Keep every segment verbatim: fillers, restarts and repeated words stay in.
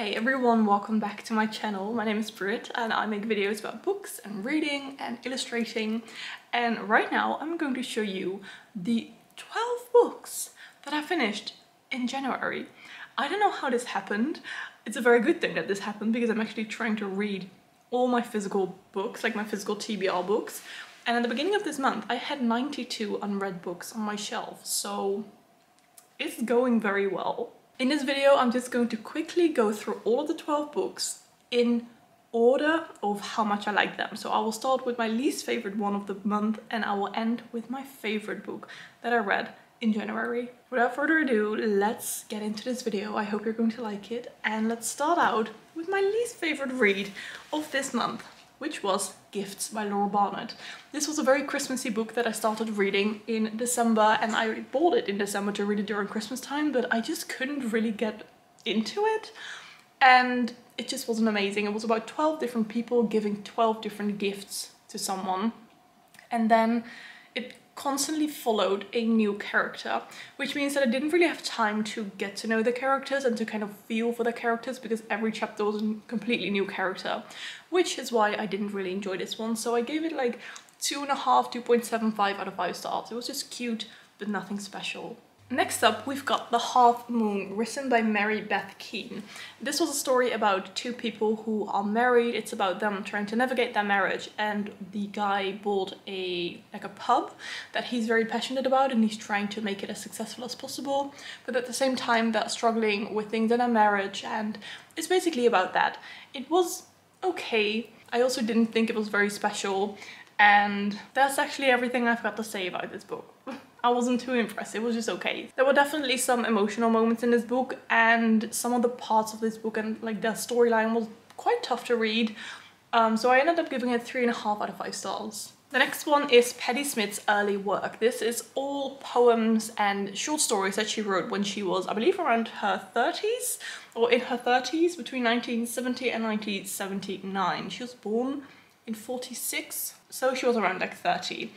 Hey everyone, welcome back to my channel. My name is Britt and I make videos about books and reading and illustrating, and right now I'm going to show you the twelve books that I finished in January. I don't know how this happened. It's a very good thing that this happened because I'm actually trying to read all my physical books, like my physical T B R books, and at the beginning of this month I had ninety-two unread books on my shelf, so it's going very well. In this video, I'm just going to quickly go through all of the twelve books in order of how much I like them. So I will start with my least favorite one of the month and I will end with my favorite book that I read in January. Without further ado, let's get into this video. I hope you're going to like it. And let's start out with my least favorite read of this month, which was Gifts by Laura Barnett. This was a very Christmassy book that I started reading in December, and I bought it in December to read it during Christmas time, but I just couldn't really get into it. And it just wasn't amazing. It was about twelve different people giving twelve different gifts to someone. And then it constantly followed a new character, which means that I didn't really have time to get to know the characters and to kind of feel for the characters, because every chapter was a completely new character, which is why I didn't really enjoy this one. So I gave it like two and a half, two point seven five out of five stars. It was just cute, but nothing special. Next up, we've got The Half Moon, written by Mary Beth Keane. This was a story about two people who are married. It's about them trying to navigate their marriage, and the guy bought a like a pub that he's very passionate about, and he's trying to make it as successful as possible. But at the same time, they're struggling with things in their marriage, and it's basically about that. It was okay. I also didn't think it was very special, and that's actually everything I've got to say about this book. I wasn't too impressed, it was just okay. There were definitely some emotional moments in this book, and some of the parts of this book and like the storyline was quite tough to read. Um, so I ended up giving it three and a half out of five stars. The next one is Patti Smith's early work. This is all poems and short stories that she wrote when she was, I believe, around her thirties, or in her thirties, between nineteen seventy and nineteen seventy-nine. She was born in forty-six, so she was around like thirty.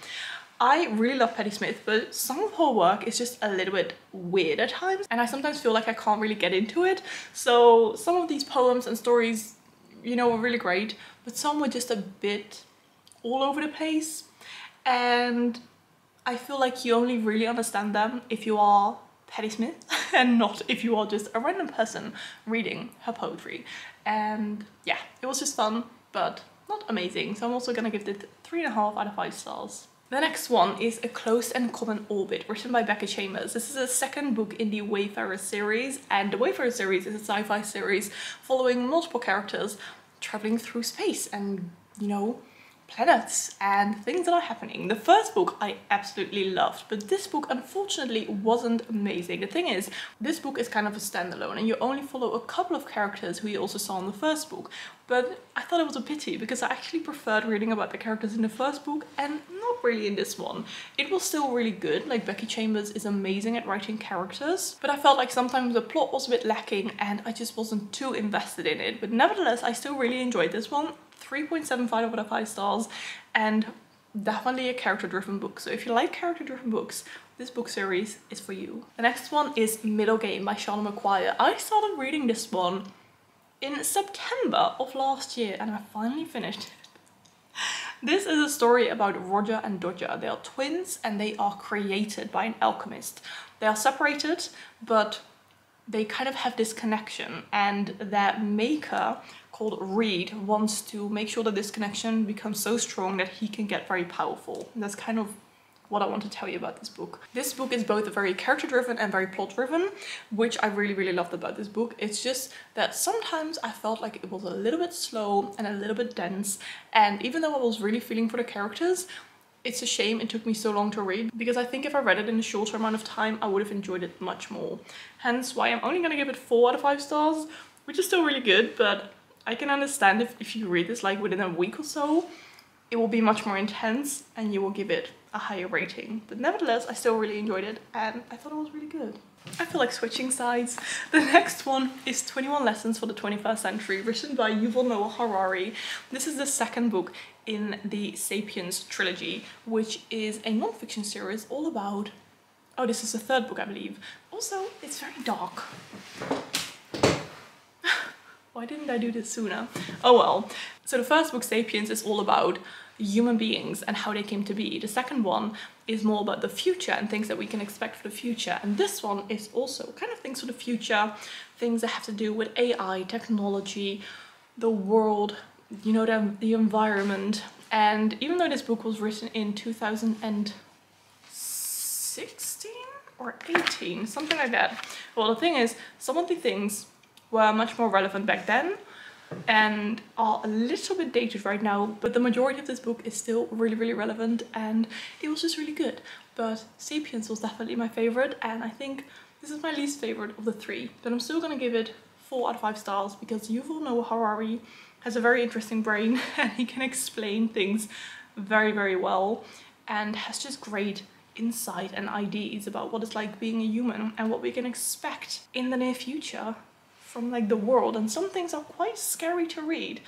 I really love Patti Smith, but some of her work is just a little bit weird at times, and I sometimes feel like I can't really get into it. So some of these poems and stories, you know, were really great, but some were just a bit all over the place. And I feel like you only really understand them if you are Patti Smith and not if you are just a random person reading her poetry. And yeah, it was just fun, but not amazing. So I'm also gonna give it three and a half out of five stars. The next one is A Close and Common Orbit, written by Becky Chambers. This is the second book in the Wayfarer series, and the Wayfarer series is a sci-fi series following multiple characters traveling through space and, you know, planets and things that are happening. The first book I absolutely loved, but this book unfortunately wasn't amazing. The thing is, this book is kind of a standalone and you only follow a couple of characters who you also saw in the first book, but I thought it was a pity because I actually preferred reading about the characters in the first book and not really in this one. It was still really good, like Becky Chambers is amazing at writing characters, but I felt like sometimes the plot was a bit lacking and I just wasn't too invested in it. But nevertheless, I still really enjoyed this one. three point seven five out of five stars, and definitely a character-driven book. So if you like character-driven books, this book series is for you. The next one is Middle Game by Seanan McGuire. I started reading this one in September of last year and I finally finished it. This is a story about Roger and Dodger. They are twins and they are created by an alchemist. They are separated, but they kind of have this connection, and their maker called Reed wants to make sure that this connection becomes so strong that he can get very powerful. And that's kind of what I want to tell you about this book. This book is both very character-driven and very plot-driven, which I really, really loved about this book. It's just that sometimes I felt like it was a little bit slow and a little bit dense, and even though I was really feeling for the characters, it's a shame it took me so long to read, because I think if I read it in a shorter amount of time, I would have enjoyed it much more. Hence why I'm only going to give it four out of five stars, which is still really good, but I can understand if, if you read this like within a week or so, it will be much more intense and you will give it a higher rating. But nevertheless, I still really enjoyed it and I thought it was really good. I feel like switching sides. The next one is twenty-one Lessons for the twenty-first Century, written by Yuval Noah Harari. This is the second book in the Sapiens trilogy, which is a non-fiction series all about... Oh, this is the third book, I believe. Also, it's very dark. Why didn't I do this sooner? Oh well. So the first book, Sapiens, is all about human beings and how they came to be. The second one is more about the future and things that we can expect for the future. And this one is also kind of things for the future, things that have to do with A I, technology, the world, you know, the, the environment. And even though this book was written in two thousand sixteen or eighteen, something like that. Well, the thing is, some of the things were much more relevant back then and are a little bit dated right now, but the majority of this book is still really, really relevant, and it was just really good. But Sapiens was definitely my favorite, and I think this is my least favorite of the three, but I'm still gonna give it four out of five stars because Yuval Noah Harari has a very interesting brain and he can explain things very, very well and has just great insight and ideas about what it's like being a human and what we can expect in the near future from like the world. And some things are quite scary to read,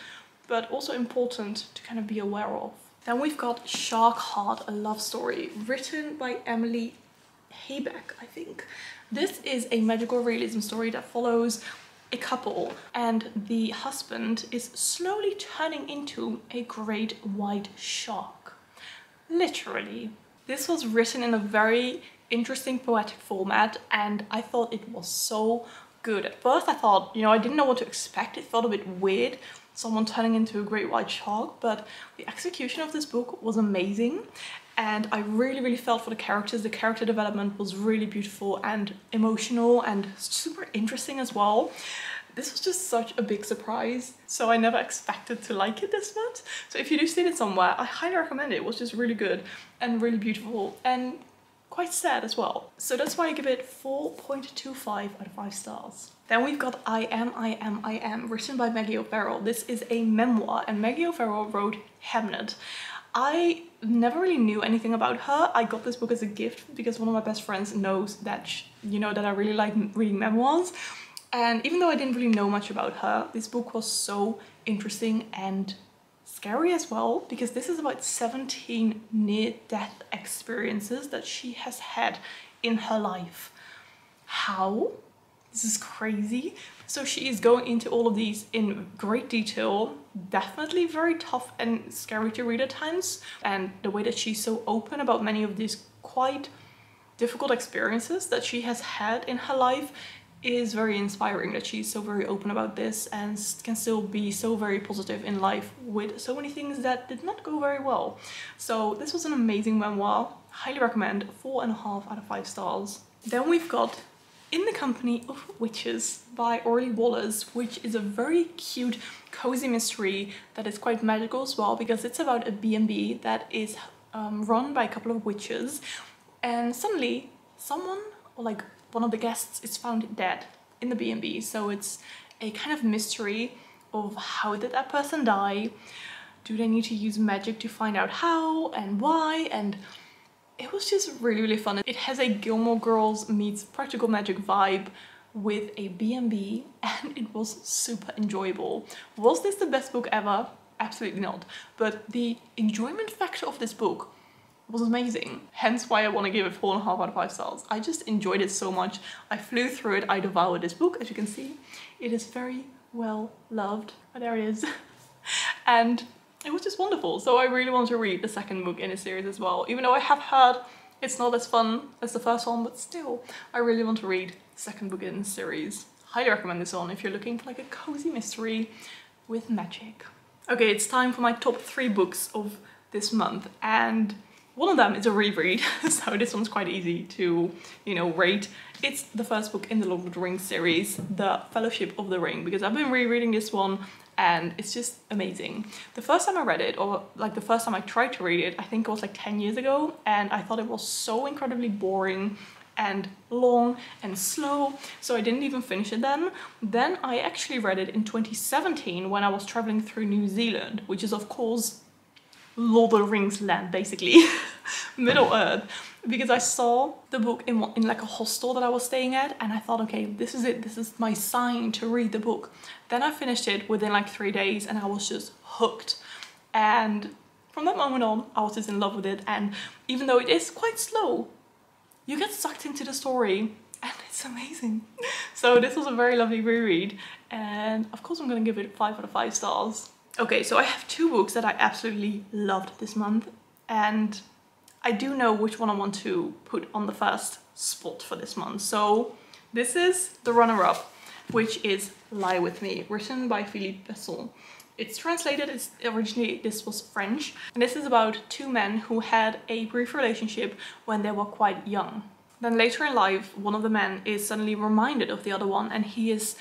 but also important to kind of be aware of. Then we've got Shark Heart, a Love Story, written by Emily Habeck, I think. This is a magical realism story that follows a couple, and the husband is slowly turning into a great white shark. Literally. This was written in a very interesting poetic format, and I thought it was so good. At first I thought, you know, I didn't know what to expect. It felt a bit weird, someone turning into a great white shark, but the execution of this book was amazing and I really, really felt for the characters. The character development was really beautiful and emotional and super interesting as well. This was just such a big surprise, so I never expected to like it this much. So if you do see it somewhere, I highly recommend it. It was just really good and really beautiful and quite sad as well. So that's why I give it four point two five out of five stars. Then we've got I Am, I Am, I Am, written by Maggie O'Farrell. This is a memoir, and Maggie O'Farrell wrote Hamnet. I never really knew anything about her. I got this book as a gift because one of my best friends knows that, she, you know, that I really like reading memoirs. And even though I didn't really know much about her, this book was so interesting and scary as well, because this is about seventeen near-death experiences that she has had in her life. How? This is crazy. So she is going into all of these in great detail, definitely very tough and scary to read at times, and the way that she's so open about many of these quite difficult experiences that she has had in her life is very inspiring, that she's so very open about this and can still be so very positive in life with so many things that did not go very well. So this was an amazing memoir, highly recommend, four and a half out of five stars. Then we've got In the Company of Witches by Orly Wallace, which is a very cute, cozy mystery that is quite magical as well, because it's about a B and B that is um, run by a couple of witches, and suddenly someone, or like one of the guests, is found dead in the B and B. So it's a kind of mystery of how did that person die? Do they need to use magic to find out how and why? And it was just really, really fun. It has a Gilmore Girls meets Practical Magic vibe with a B and B, and it was super enjoyable. Was this the best book ever? Absolutely not. But the enjoyment factor of this book was amazing, hence why I want to give it four and a half out of five stars. I just enjoyed it so much. I flew through it. I devoured this book. As you can see, it is very well loved. Oh, there it is. And it was just wonderful. So I really want to read the second book in a series as well, even though I have heard it's not as fun as the first one, but still I really want to read the second book in the series. Highly recommend this one if you're looking for like a cozy mystery with magic. Okay, it's time for my top three books of this month, and one of them is a reread, so this one's quite easy to, you know, rate. It's the first book in the Lord of the Rings series, The Fellowship of the Ring, because I've been rereading this one and it's just amazing. The first time I read it, or like the first time I tried to read it, I think it was like ten years ago, and I thought it was so incredibly boring and long and slow, so I didn't even finish it then. Then I actually read it in twenty seventeen when I was traveling through New Zealand, which is of course Lord of the Rings land, basically, Middle Earth, because I saw the book in, in like a hostel that I was staying at, and I thought, okay, this is it, this is my sign to read the book. Then I finished it within like three days and I was just hooked, and from that moment on I was just in love with it. And even though it is quite slow, you get sucked into the story and It's amazing. So this was a very lovely reread, and of course I'm gonna give it five out of five stars. Okay, so I have two books that I absolutely loved this month, and I do know which one I want to put on the first spot for this month. So this is the runner-up, which is Lie With Me, written by Philippe Besson. It's translated, it's originally this was French, and this is about two men who had a brief relationship when they were quite young. Then later in life, one of the men is suddenly reminded of the other one, and he is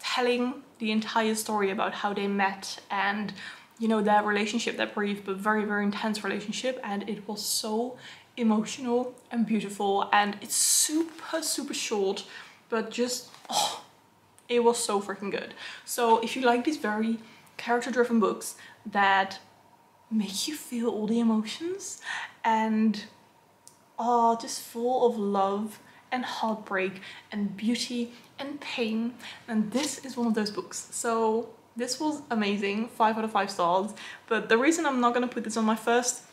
telling the entire story about how they met and, you know, their relationship, that brief but very, very intense relationship. And it was so emotional and beautiful, and it's super, super short, but just, oh, it was so freaking good. So if you like these very character-driven books that make you feel all the emotions and are just full of love and heartbreak and beauty and pain, and this is one of those books. So this was amazing, five out of five stars. But the reason I'm not gonna put this on my first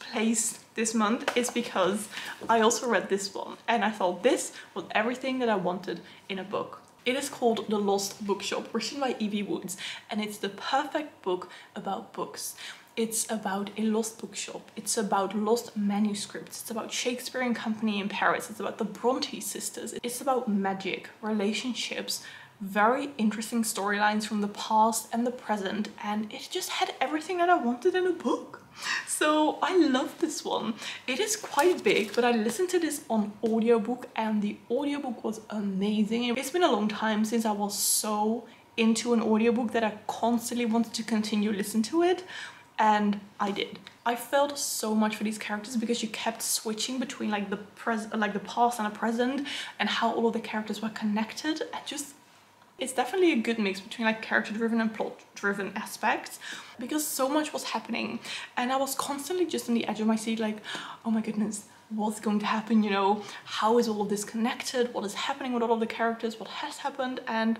place this month is because I also read this one, and I thought this was everything that I wanted in a book. It is called The Lost Bookshop, written by Evie Woods, and it's the perfect book about books. It's about a lost bookshop, it's about lost manuscripts, it's about Shakespeare and Company in Paris, it's about the Bronte sisters, it's about magic, relationships, very interesting storylines from the past and the present, and it just had everything that I wanted in a book. So I love this one. It is quite big, but I listened to this on audiobook, and the audiobook was amazing. It's been a long time since I was so into an audiobook that I constantly wanted to continue listening to it. And I did. I felt so much for these characters because you kept switching between like the pres like the past and the present, and how all of the characters were connected. And just, it's definitely a good mix between like character-driven and plot-driven aspects, because so much was happening, and I was constantly just on the edge of my seat, like, oh my goodness, what's going to happen? You know, how is all of this connected? What is happening with all of the characters? What has happened? And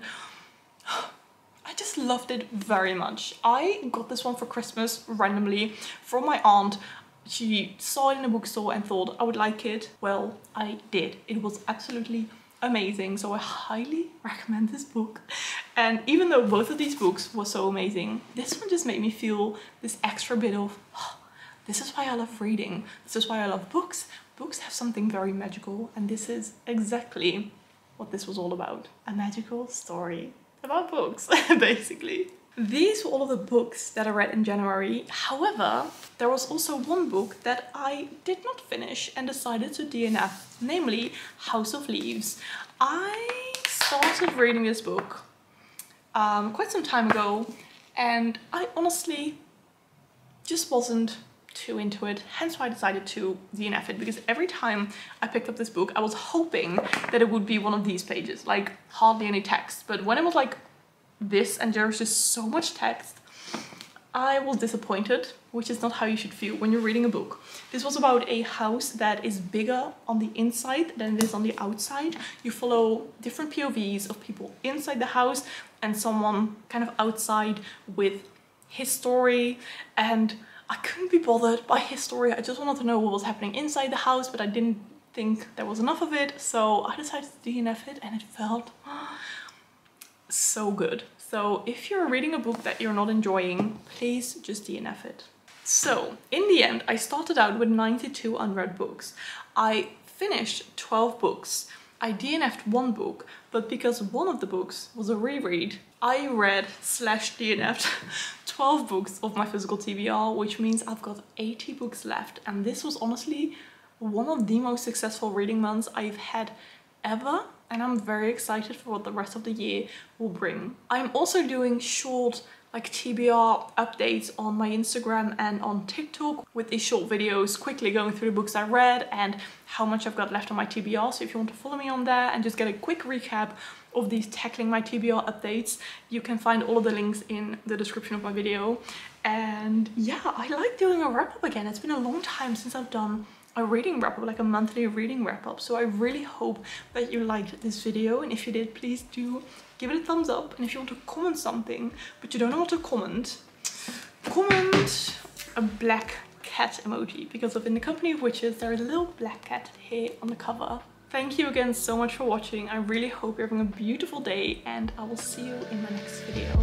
I just loved it very much. I got this one for Christmas randomly from my aunt. She saw it in a bookstore and thought I would like it. Well, I did. It was absolutely amazing. So I highly recommend this book. And even though both of these books were so amazing, this one just made me feel this extra bit of, oh, this is why I love reading. This is why I love books. Books have something very magical, and this is exactly what this was all about. A magical story about books, basically. These were all of the books that I read in January. However, there was also one book that I did not finish and decided to D N F, namely House of Leaves. I started reading this book um, quite some time ago, and I honestly just wasn't too into it, hence why I decided to D N F it, because every time I picked up this book I was hoping that it would be one of these pages, like hardly any text. But when it was like this and there was just so much text, I was disappointed, which is not how you should feel when you're reading a book. This was about a house that is bigger on the inside than it is on the outside. You follow different P O Vs of people inside the house and someone kind of outside with his story, and I couldn't be bothered by his story. I just wanted to know what was happening inside the house, but I didn't think there was enough of it. So I decided to D N F it, and it felt so good. So if you're reading a book that you're not enjoying, please just D N F it. So in the end, I started out with ninety-two unread books. I finished twelve books. I D N F'd one book, but because one of the books was a reread, I read slash D N F'd twelve books of my physical T B R, which means I've got eighty books left. And this was honestly one of the most successful reading months I've had ever, and I'm very excited for what the rest of the year will bring. I'm also doing short like T B R updates on my Instagram and on TikTok with these short videos quickly going through the books I read and how much I've got left on my T B R. So if you want to follow me on there and just get a quick recap of these tackling my T B R updates, you can find all of the links in the description of my video. And yeah, I like doing a wrap up again. It's been a long time since I've done a reading wrap up, like a monthly reading wrap up. So I really hope that you liked this video, and if you did, please do give it a thumbs up. And if you want to comment something but you don't know what to comment, comment a black cat emoji, because of In the Company of Witches there is a little black cat here on the cover. Thank you again so much for watching. I really hope you're having a beautiful day, and I will see you in the next video.